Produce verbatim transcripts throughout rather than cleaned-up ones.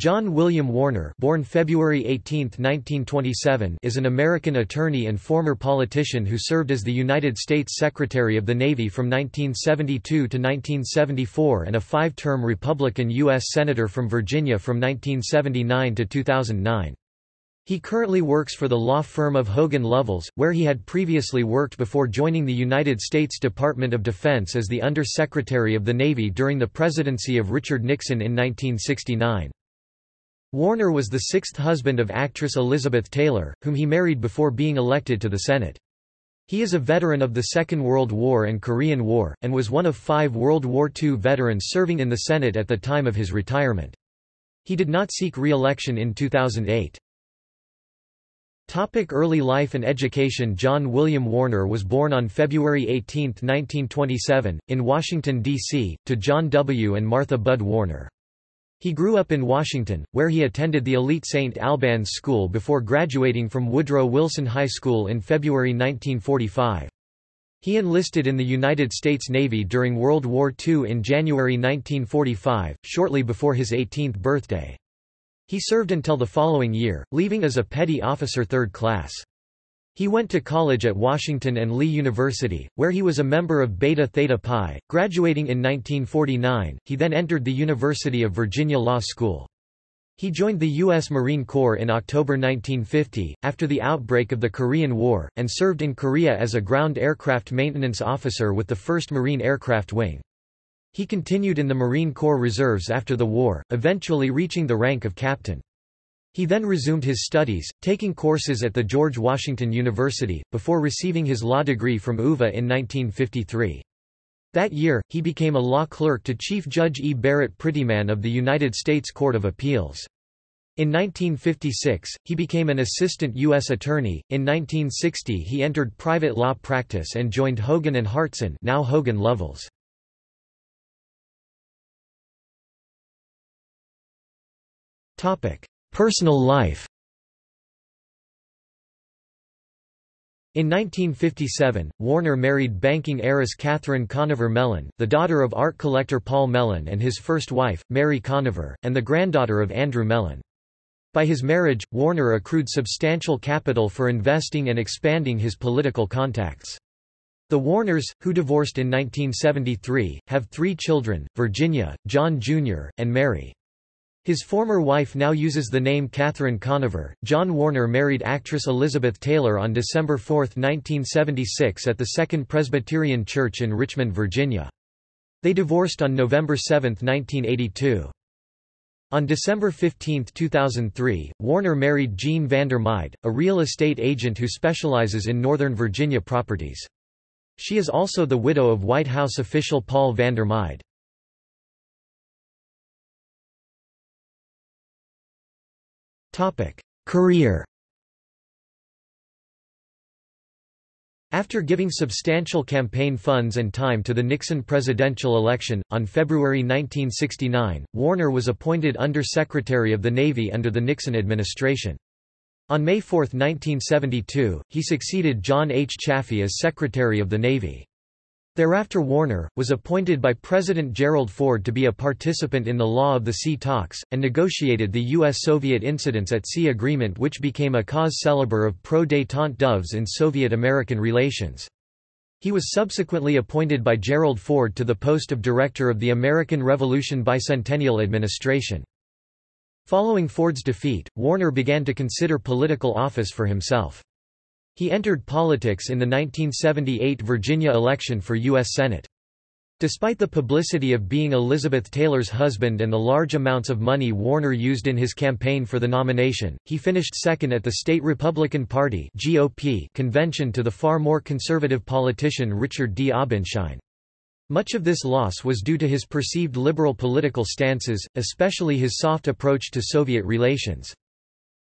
John William Warner, born February eighteenth nineteen twenty-seven, is an American attorney and former politician who served as the United States Secretary of the Navy from nineteen seventy-two to nineteen seventy-four and a five-term Republican U S Senator from Virginia from nineteen seventy-nine to two thousand nine. He currently works for the law firm of Hogan Lovells, where he had previously worked before joining the United States Department of Defense as the Under-Secretary of the Navy during the presidency of Richard Nixon in nineteen sixty-nine. Warner was the sixth husband of actress Elizabeth Taylor, whom he married before being elected to the Senate. He is a veteran of the Second World War and Korean War, and was one of five World War Two veterans serving in the Senate at the time of his retirement. He did not seek re-election in two thousand eight. Early life and education. John William Warner was born on February eighteenth nineteen twenty-seven, in Washington, D C, to John W. and Martha Budd Warner. He grew up in Washington, where he attended the elite Saint Albans School before graduating from Woodrow Wilson High School in February nineteen forty-five. He enlisted in the United States Navy during World War Two in January nineteen forty-five, shortly before his eighteenth birthday. He served until the following year, leaving as a petty officer third class. He went to college at Washington and Lee University, where he was a member of Beta Theta Pi, graduating in nineteen forty-nine. He then entered the University of Virginia Law School. He joined the U S Marine Corps in October nineteen fifty, after the outbreak of the Korean War, and served in Korea as a ground aircraft maintenance officer with the first Marine Aircraft Wing. He continued in the Marine Corps Reserves after the war, eventually reaching the rank of captain. He then resumed his studies, taking courses at the George Washington University, before receiving his law degree from U V A in nineteen fifty-three. That year, he became a law clerk to Chief Judge E. Barrett Prettyman of the United States Court of Appeals. In nineteen fifty-six, he became an assistant U S attorney. In nineteen sixty, he entered private law practice and joined Hogan and Hartson, now Hogan Lovells. Topic: Personal life. In nineteen fifty-seven, Warner married banking heiress Catherine Conover Mellon, the daughter of art collector Paul Mellon and his first wife, Mary Conover, and the granddaughter of Andrew Mellon. By his marriage, Warner accrued substantial capital for investing and expanding his political contacts. The Warners, who divorced in nineteen seventy-three, have three children, Virginia, John Junior, and Mary. His former wife now uses the name Catherine Conover. John Warner married actress Elizabeth Taylor on December fourth nineteen seventy-six at the Second Presbyterian Church in Richmond, Virginia. They divorced on November seventh nineteen eighty-two. On December fifteenth two thousand three, Warner married Jean Vandermeide, a real estate agent who specializes in Northern Virginia properties. She is also the widow of White House official Paul Vandermeide. Career. After giving substantial campaign funds and time to the Nixon presidential election, on February nineteen sixty-nine, Warner was appointed Under-Secretary of the Navy under the Nixon administration. On May fourth nineteen seventy-two, he succeeded John H. Chaffee as Secretary of the Navy. Thereafter, Warner was appointed by President Gerald Ford to be a participant in the Law of the Sea talks, and negotiated the U S-Soviet Incidents at Sea Agreement, which became a cause célèbre of pro-détente doves in Soviet-American relations. He was subsequently appointed by Gerald Ford to the post of Director of the American Revolution Bicentennial Administration. Following Ford's defeat, Warner began to consider political office for himself. He entered politics in the nineteen seventy-eight Virginia election for U S Senate. Despite the publicity of being Elizabeth Taylor's husband and the large amounts of money Warner used in his campaign for the nomination, he finished second at the state Republican Party (G O P) convention to the far more conservative politician Richard D. Obenshain. Much of this loss was due to his perceived liberal political stances, especially his soft approach to Soviet relations.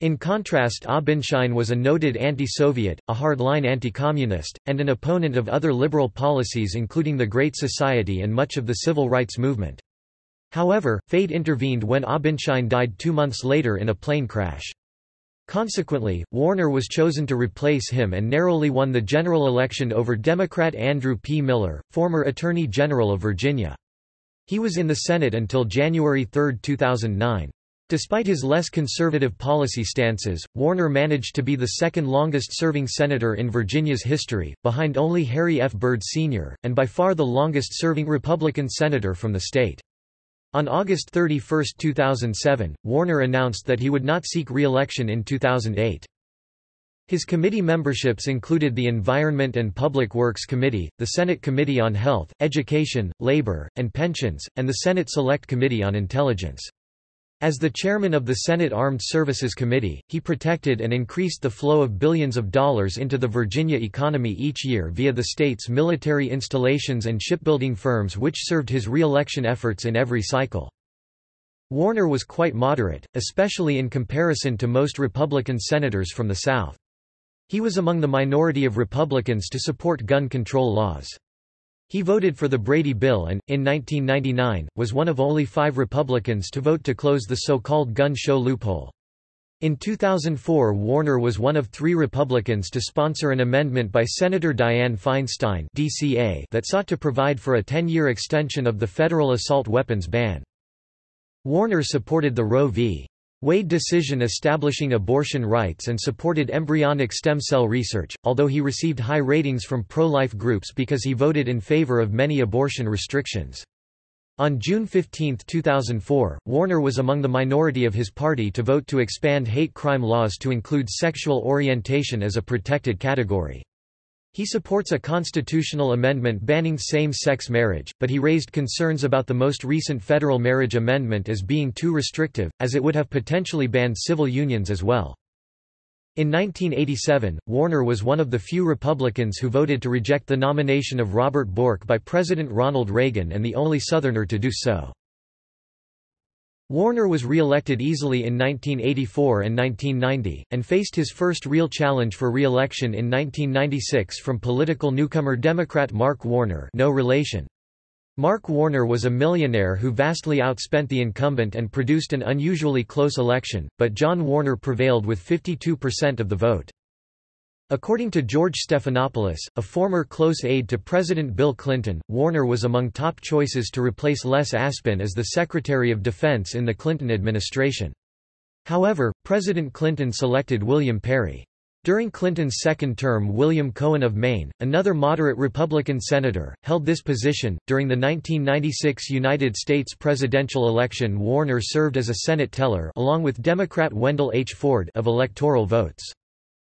In contrast, Obenshain was a noted anti-Soviet, a hardline anti-communist, and an opponent of other liberal policies including the Great Society and much of the civil rights movement. However, fate intervened when Obenshain died two months later in a plane crash. Consequently, Warner was chosen to replace him and narrowly won the general election over Democrat Andrew P. Miller, former Attorney General of Virginia. He was in the Senate until January third two thousand nine. Despite his less conservative policy stances, Warner managed to be the second longest-serving senator in Virginia's history, behind only Harry F. Byrd Senior, and by far the longest-serving Republican senator from the state. On August thirty-first two thousand seven, Warner announced that he would not seek re-election in two thousand eight. His committee memberships included the Environment and Public Works Committee, the Senate Committee on Health, Education, Labor, and Pensions, and the Senate Select Committee on Intelligence. As the chairman of the Senate Armed Services Committee, he protected and increased the flow of billions of dollars into the Virginia economy each year via the state's military installations and shipbuilding firms, which served his re-election efforts in every cycle. Warner was quite moderate, especially in comparison to most Republican senators from the South. He was among the minority of Republicans to support gun control laws. He voted for the Brady Bill and, in nineteen ninety-nine, was one of only five Republicans to vote to close the so-called gun show loophole. In two thousand four, Warner was one of three Republicans to sponsor an amendment by Senator Dianne Feinstein (D C A) that sought to provide for a ten-year extension of the federal assault weapons ban. Warner supported the Roe v. Wade decision establishing abortion rights and supported embryonic stem cell research, although he received high ratings from pro-life groups because he voted in favor of many abortion restrictions. On June fifteenth two thousand four, Warner was among the minority of his party to vote to expand hate crime laws to include sexual orientation as a protected category. He supports a constitutional amendment banning same-sex marriage, but he raised concerns about the most recent federal marriage amendment as being too restrictive, as it would have potentially banned civil unions as well. In nineteen eighty-seven, Warner was one of the few Republicans who voted to reject the nomination of Robert Bork by President Ronald Reagan and the only Southerner to do so. Warner was re-elected easily in nineteen eighty-four and nineteen ninety, and faced his first real challenge for re-election in nineteen ninety-six from political newcomer Democrat Mark Warner, no relation. Mark Warner was a millionaire who vastly outspent the incumbent and produced an unusually close election, but John Warner prevailed with fifty-two percent of the vote. According to George Stephanopoulos, a former close aide to President Bill Clinton, Warner was among top choices to replace Les Aspin as the Secretary of Defense in the Clinton administration. However, President Clinton selected William Perry. During Clinton's second term, William Cohen of Maine, another moderate Republican senator, held this position. During the nineteen ninety-six United States presidential election, Warner served as a Senate teller along with Democrat Wendell H. Ford of electoral votes.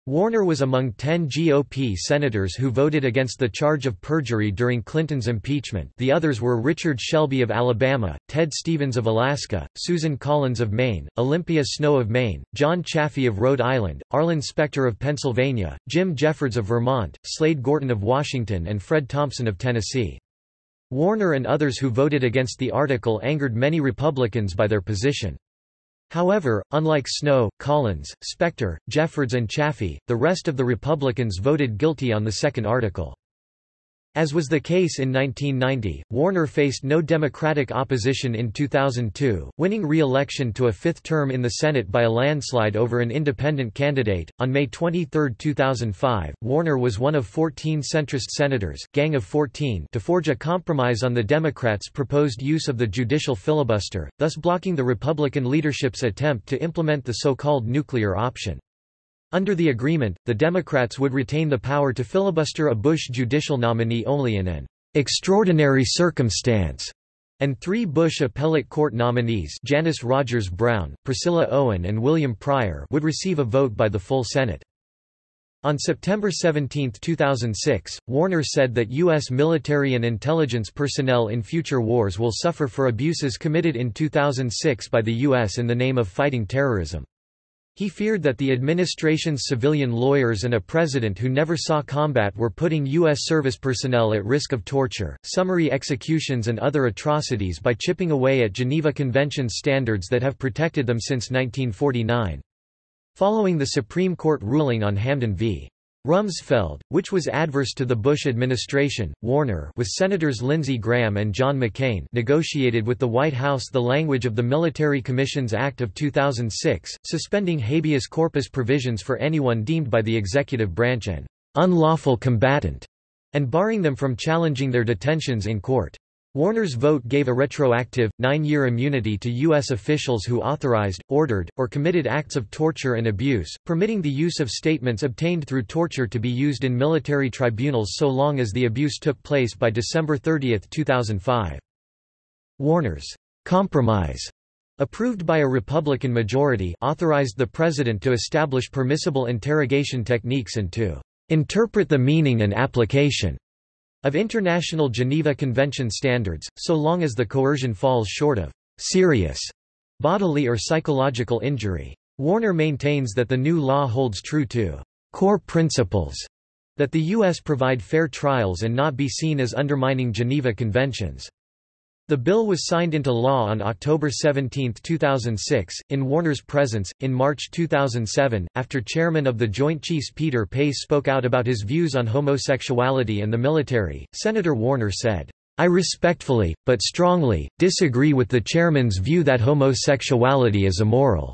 Warner was among ten G O P senators who voted against the charge of perjury during Clinton's impeachment. The others were Richard Shelby of Alabama, Ted Stevens of Alaska, Susan Collins of Maine, Olympia Snowe of Maine, John Chaffee of Rhode Island, Arlen Specter of Pennsylvania, Jim Jeffords of Vermont, Slade Gorton of Washington, and Fred Thompson of Tennessee. Warner and others who voted against the article angered many Republicans by their position. However, unlike Snowe, Collins, Specter, Jeffords and Chaffee, the rest of the Republicans voted guilty on the second article. As was the case in nineteen ninety, Warner faced no Democratic opposition in two thousand two, winning re-election to a fifth term in the Senate by a landslide over an independent candidate. On May twenty-third two thousand five, Warner was one of fourteen centrist senators, Gang of fourteen, to forge a compromise on the Democrats' proposed use of the judicial filibuster, thus blocking the Republican leadership's attempt to implement the so-called nuclear option. Under the agreement, the Democrats would retain the power to filibuster a Bush judicial nominee only in an extraordinary circumstance, and three Bush appellate court nominees, Janice Rogers Brown, Priscilla Owen, and William Pryor, would receive a vote by the full Senate. On September seventeenth two thousand six, Warner said that U S military and intelligence personnel in future wars will suffer for abuses committed in two thousand six by the U S in the name of fighting terrorism. He feared that the administration's civilian lawyers and a president who never saw combat were putting U S service personnel at risk of torture, summary executions and other atrocities by chipping away at Geneva Convention standards that have protected them since nineteen forty-nine. Following the Supreme Court ruling on Hamdan v. Rumsfeld, which was adverse to the Bush administration, Warner, with Senators Lindsey Graham and John McCain, negotiated with the White House the language of the Military Commissions Act of two thousand six, suspending habeas corpus provisions for anyone deemed by the executive branch an unlawful combatant, and barring them from challenging their detentions in court. Warner's vote gave a retroactive, nine-year immunity to U S officials who authorized, ordered, or committed acts of torture and abuse, permitting the use of statements obtained through torture to be used in military tribunals so long as the abuse took place by December thirtieth two thousand five. Warner's "compromise," approved by a Republican majority, authorized the president to establish permissible interrogation techniques and to "interpret the meaning and application" of International Geneva Convention standards, so long as the coercion falls short of serious bodily or psychological injury. Warner maintains that the new law holds true to core principles that the U S provide fair trials and not be seen as undermining Geneva Conventions. The bill was signed into law on October seventeenth two thousand six, in Warner's presence. In March two thousand seven, after Chairman of the Joint Chiefs Peter Pace spoke out about his views on homosexuality and the military, Senator Warner said, "I respectfully, but strongly, disagree with the Chairman's view that homosexuality is immoral."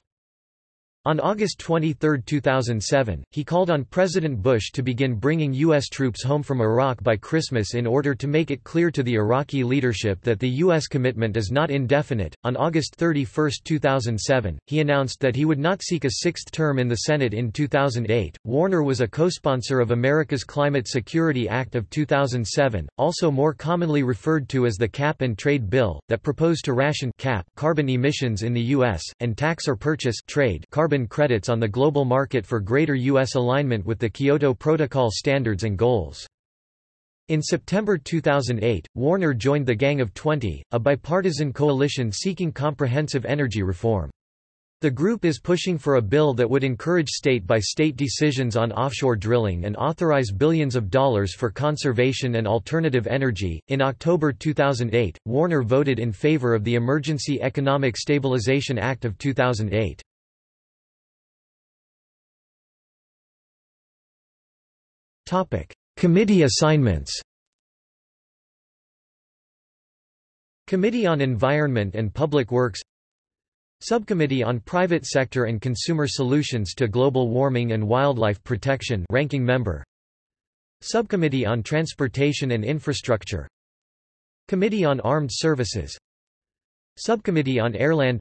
On August twenty-third two thousand seven, he called on President Bush to begin bringing U S troops home from Iraq by Christmas in order to make it clear to the Iraqi leadership that the U S commitment is not indefinite. On August thirty-first two thousand seven, he announced that he would not seek a sixth term in the Senate in two thousand eight. Warner was a co-sponsor of America's Climate Security Act of two thousand seven, also more commonly referred to as the Cap and Trade Bill, that proposed to ration cap carbon emissions in the U S and tax or purchase trade carbon credits on the global market for greater U S alignment with the Kyoto Protocol standards and goals. In September two thousand eight, Warner joined the Gang of twenty, a bipartisan coalition seeking comprehensive energy reform. The group is pushing for a bill that would encourage state-by-state decisions on offshore drilling and authorize billions of dollars for conservation and alternative energy. In October two thousand eight, Warner voted in favor of the Emergency Economic Stabilization Act of two thousand eight. Committee assignments. Committee on Environment and Public Works, Subcommittee on Private Sector and Consumer Solutions to Global Warming and Wildlife Protection, Ranking Member, Subcommittee on Transportation and Infrastructure, Committee on Armed Services, Subcommittee on Airland,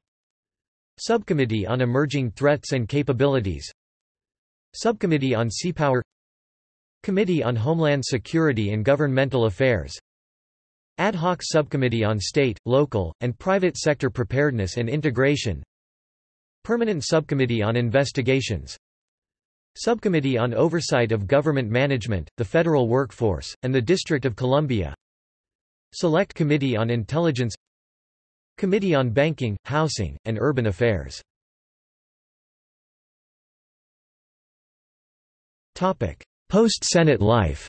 Subcommittee on Emerging Threats and Capabilities, Subcommittee on Seapower, Committee on Homeland Security and Governmental Affairs, Ad hoc Subcommittee on State, Local, and Private Sector Preparedness and Integration, Permanent Subcommittee on Investigations, Subcommittee on Oversight of Government Management, the Federal Workforce, and the District of Columbia, Select Committee on Intelligence, Committee on Banking, Housing, and Urban Affairs. Post-Senate life.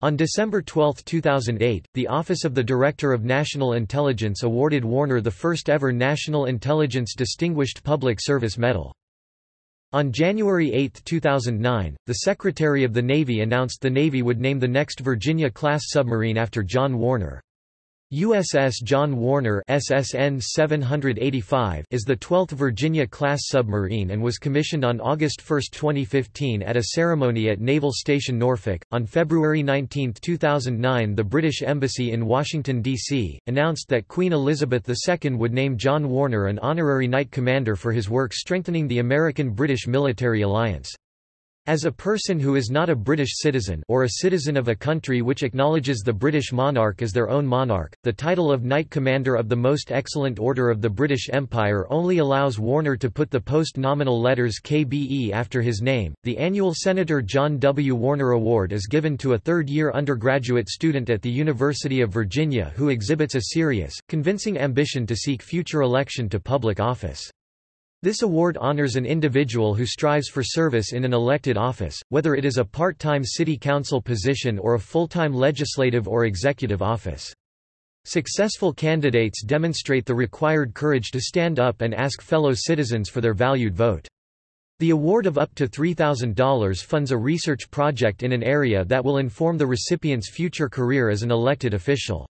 On December twelfth two thousand eight, the Office of the Director of National Intelligence awarded Warner the first-ever National Intelligence Distinguished Public Service Medal. On January eighth two thousand nine, the Secretary of the Navy announced the Navy would name the next Virginia-class submarine after John Warner. U S S John Warner S S N seven eighty-five is the twelfth Virginia-class submarine and was commissioned on August first twenty fifteen at a ceremony at Naval Station Norfolk. On February nineteenth two thousand nine, the British Embassy in Washington, D C, announced that Queen Elizabeth the Second would name John Warner an honorary Knight Commander for his work strengthening the American-British military alliance. As a person who is not a British citizen or a citizen of a country which acknowledges the British monarch as their own monarch, the title of Knight Commander of the Most Excellent Order of the British Empire only allows Warner to put the post-nominal letters K B E after his name. The annual Senator John W. Warner Award is given to a third-year undergraduate student at the University of Virginia who exhibits a serious, convincing ambition to seek future election to public office. This award honors an individual who strives for service in an elected office, whether it is a part-time city council position or a full-time legislative or executive office. Successful candidates demonstrate the required courage to stand up and ask fellow citizens for their valued vote. The award of up to three thousand dollars funds a research project in an area that will inform the recipient's future career as an elected official.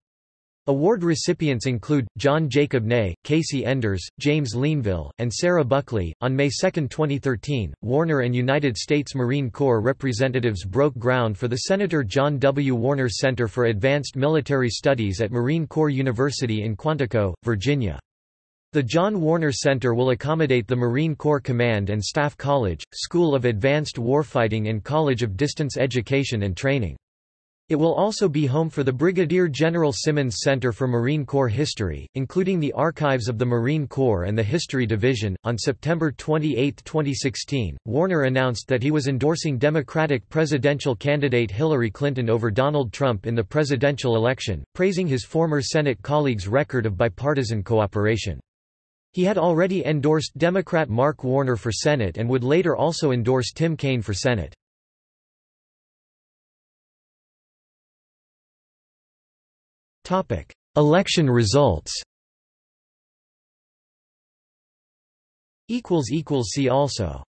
Award recipients include John Jacob Ney, Casey Enders, James Leanville, and Sarah Buckley. On May second, twenty thirteen, Warner and United States Marine Corps representatives broke ground for the Senator John W. Warner Center for Advanced Military Studies at Marine Corps University in Quantico, Virginia. The John Warner Center will accommodate the Marine Corps Command and Staff College, School of Advanced Warfighting, and College of Distance Education and Training. It will also be home for the Brigadier General Simmons Center for Marine Corps History, including the Archives of the Marine Corps and the History Division. On September twenty-eighth, twenty sixteen, Warner announced that he was endorsing Democratic presidential candidate Hillary Clinton over Donald Trump in the presidential election, praising his former Senate colleagues' record of bipartisan cooperation. He had already endorsed Democrat Mark Warner for Senate and would later also endorse Tim Kaine for Senate. Election results. See also